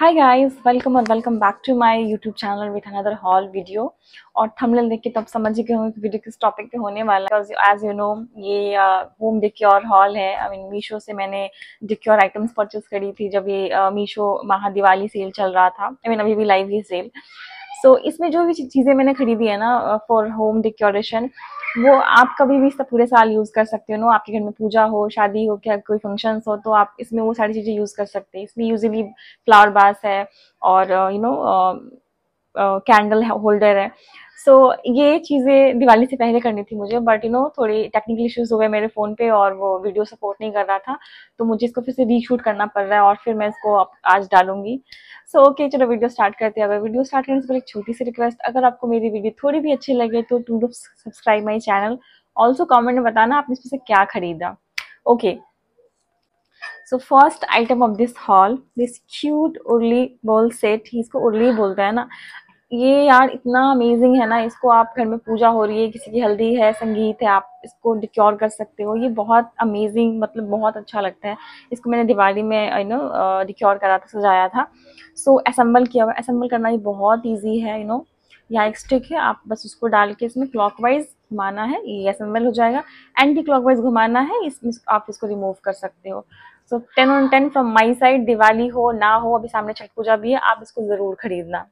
Hi guys, welcome and welcome back to my YouTube channel with another haul video। और thumbnail देख के तब समझ गए होंगे कि वीडियो किस टॉपिक पे होने वाला है। एज यू नो ये होम डेक्योर हॉल है। आई मीन मीशो से मैंने डेक्योर आइटम्स परचेस करी थी जब ये मीशो महादिवाली सेल चल रहा था। आई मीन अभी भी लाइव ही सेल। सो इसमें जो भी चीज़ें मैंने खरीदी है ना फॉर होम डेकोरेशन, वो आप कभी भी पूरे साल यूज़ कर सकते हो। नो आपके घर में पूजा हो, शादी हो, क्या कोई फंक्शंस हो, तो आप इसमें वो सारी चीज़ें यूज़ कर सकते हैं। इसमें यूजुअली फ्लावर वास है और यू नो कैंडल होल्डर है। सो ये चीज़ें दिवाली से पहले करनी थी मुझे, बट यू नो थोड़ी टेक्निकल इश्यूज़ हो गए मेरे फ़ोन पे और वो वीडियो सपोर्ट नहीं कर रहा था, तो मुझे इसको फिर से रीशूट करना पड़ रहा है और फिर मैं इसको आज डालूंगी। सो ओके, चलो वीडियो स्टार्ट करते हैं। अगर वीडियो स्टार्ट करने से पहले एक छोटी सी रिक्वेस्ट, अगर आपको मेरी वीडियो थोड़ी भी अच्छी लगे तो to do subscribe my channel. Also comment में बताना आपने इसमें से क्या खरीदा। Okay, so first item of this haul, this cute urli bowl set. इसको उर्ली बोलते हैं ना। ये यार इतना अमेजिंग है ना, इसको आप घर में पूजा हो रही है, किसी की हल्दी है, संगीत है, आप इसको डेकोर कर सकते हो। ये बहुत अमेजिंग, मतलब बहुत अच्छा लगता है। इसको मैंने दिवाली में यू नो डेकोर करा था, सजाया था। सो असेंबल किया हुआ। असेंबल करना ये बहुत ईजी है। यू नो यहाँ एक स्टिक है, आप बस उसको डाल के इसमें क्लॉकवाइज घुमाना है, ये असेंबल हो जाएगा। एंटी क्लॉकवाइज घुमाना है, इसमें आप इसको रिमूव कर सकते हो। So 10 on 10 from my side. Diwali हो ना हो, अभी सामने छठ पूजा भी है, आप इसको ज़रूर खरीदना।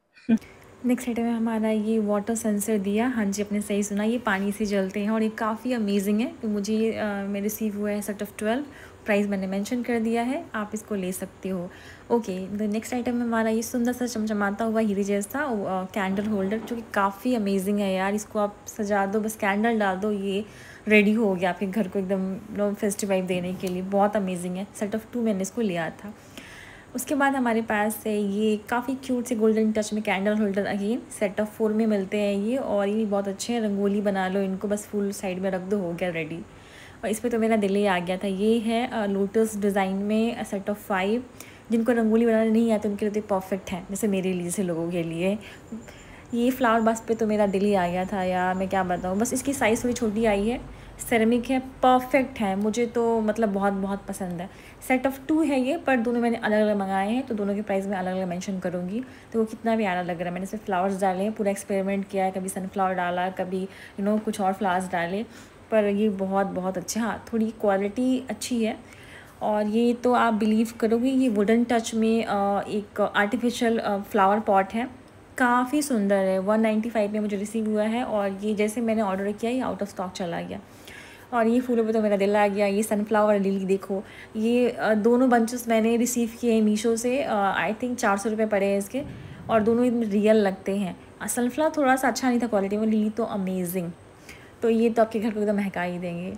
नेक्स्ट आइटम में हमारा ये वाटर सेंसर दिया। हाँ जी, आपने सही सुना, ये पानी से जलते हैं और ये काफ़ी अमेजिंग है। तो मुझे ये मेरे रिसीव हुआ है सेट ऑफ 12। प्राइस मैंने मेंशन कर दिया है, आप इसको ले सकते हो। ओके, द नेक्स्ट आइटम में हमारा ये सुंदर सा चमचमाता हुआ हीरे जैसा कैंडल होल्डर, जो कि काफ़ी अमेजिंग है यार। इसको आप सजा दो, बस कैंडल डाल दो, ये रेडी हो गया आपके घर को एकदम फेस्टिव वाइब देने के लिए। बहुत अमेजिंग है। सेट ऑफ 2 मैंने इसको लिया था। उसके बाद हमारे पास है ये काफ़ी क्यूट से गोल्डन टच में candle holder. Again set of 4 में मिलते हैं ये, और ये बहुत अच्छे हैं। रंगोली बना लो इनको, बस फूल साइड में रख दो, हो गया रेडी। और इस पर तो मेरा दिल ही आ गया था। ये है लोटस डिज़ाइन में सेट ऑफ 5। जिनको रंगोली बनाना नहीं आती उनके लिए तो परफेक्ट है, जैसे मेरे लिए से लोगों के लिए। ये फ्लावर बास पे तो मेरा दिल ही आ गया था यार, मैं क्या बताऊँ। बस इसकी साइज़ थोड़ी छोटी आई है, सेरेमिक है, परफेक्ट है, मुझे तो मतलब बहुत बहुत पसंद है। सेट ऑफ 2 है ये, पर दोनों मैंने अलग अलग मंगाए हैं, तो दोनों के प्राइस मैं अलग अलग मेंशन करूँगी। तो वो कितना प्यारा लग रहा है। मैंने इसमें फ्लावर्स डाले हैं, पूरा एक्सपेरिमेंट किया है, कभी सनफ्लावर डाला, कभी यू नो कुछ और फ्लावर्स डाले, पर ये बहुत बहुत अच्छे। हाँ, थोड़ी क्वालिटी अच्छी है। और ये तो आप बिलीव करोगे, ये वुडन टच में एक आर्टिफिशियल फ्लावर पॉट है, काफ़ी सुंदर है। 195 में मुझे रिसीव हुआ है, और ये जैसे मैंने ऑर्डर किया ये आउट ऑफ स्टॉक चला गया। और ये फूलों पे तो मेरा दिल आ गया। ये सनफ्लावर लिली देखो, ये दोनों बंचेस मैंने रिसीव किए हैं मीशो से। आई थिंक 400 रुपये पड़े हैं इसके, और दोनों इतने रियल लगते हैं। सनफ्लावर थोड़ा सा अच्छा नहीं था क्वालिटी में, लिली तो अमेजिंग। तो ये तो आपके घर को एकदम महका ही देंगे।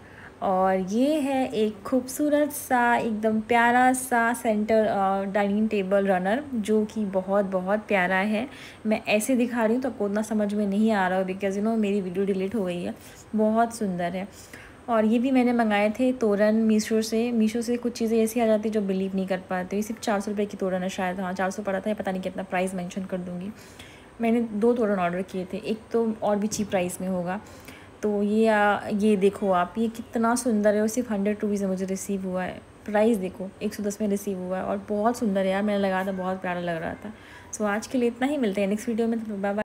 और ये है एक खूबसूरत सा एकदम प्यारा सा सेंटर डाइनिंग टेबल रनर, जो कि बहुत बहुत प्यारा है। मैं ऐसे दिखा रही हूँ तो आपको उतना समझ में नहीं आ रहा हो, बिकॉज यू नो मेरी वीडियो डिलीट हो गई है। बहुत सुंदर है। और ये भी मैंने मंगाए थे तोरण मीशो से। मीशो से कुछ चीज़ें ऐसी आ जाती है जो बिलीव नहीं कर पाते। ये सिर्फ 400 रुपये की तोरण है शायद। हाँ, 400 पड़ा था, पता नहीं कितना, प्राइस मेंशन कर दूँगी। मैंने 2 तोरण ऑर्डर किए थे, एक तो और भी चीप प्राइस में होगा। तो ये देखो आप, ये कितना सुंदर है। और सिर्फ 100 रुपीज़ में मुझे रिसीव हुआ है। प्राइस देखो, 110 में रिसीव हुआ है, और बहुत सुंदर है यार। मैंने लगा था, बहुत प्यारा लग रहा था। सो आज के लिए इतना ही, मिलते हैं नेक्स्ट वीडियो में। तो बाय बाय।